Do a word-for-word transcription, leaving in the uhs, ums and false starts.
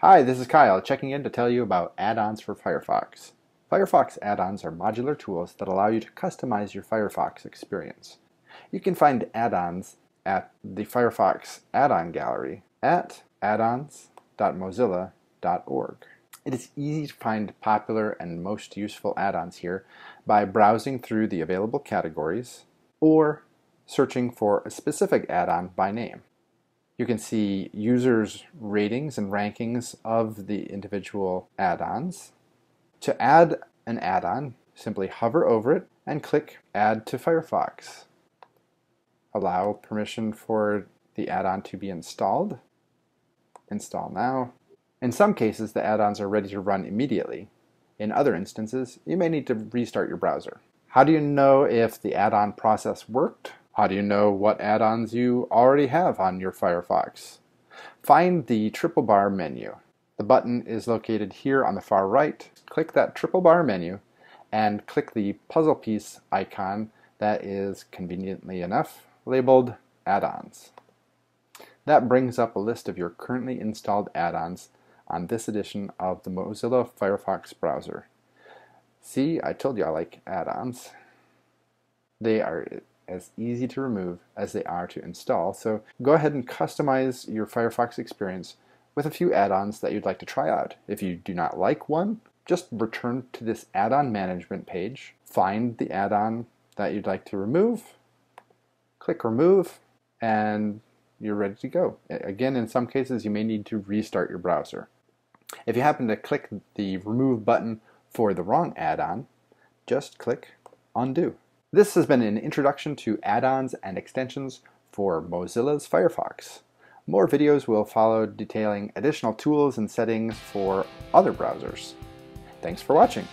Hi, this is Kyle, checking in to tell you about add-ons for Firefox. Firefox add-ons are modular tools that allow you to customize your Firefox experience. You can find add-ons at the Firefox add-on gallery at addons dot mozilla dot org. It is easy to find popular and most useful add-ons here by browsing through the available categories or searching for a specific add-on by name. You can see users' ratings and rankings of the individual add-ons. To add an add-on, simply hover over it and click Add to Firefox. Allow permission for the add-on to be installed. Install now. In some cases, the add-ons are ready to run immediately. In other instances, you may need to restart your browser. How do you know if the add-on process worked? How do you know what add-ons you already have on your Firefox? Find the triple bar menu. The button is located here on the far right. Click that triple bar menu and click the puzzle piece icon that is, conveniently enough, labeled add-ons. That brings up a list of your currently installed add-ons on this edition of the Mozilla Firefox browser. See, I told you I like add-ons. They are as easy to remove as they are to install, so go ahead and customize your Firefox experience with a few add-ons that you'd like to try out. If you do not like one, just return to this add-on management page, find the add-on that you'd like to remove, click remove, and you're ready to go. Again, in some cases you may need to restart your browser. If you happen to click the remove button for the wrong add-on, just click undo. This has been an introduction to add-ons and extensions for Mozilla's Firefox. More videos will follow detailing additional tools and settings for other browsers. Thanks for watching.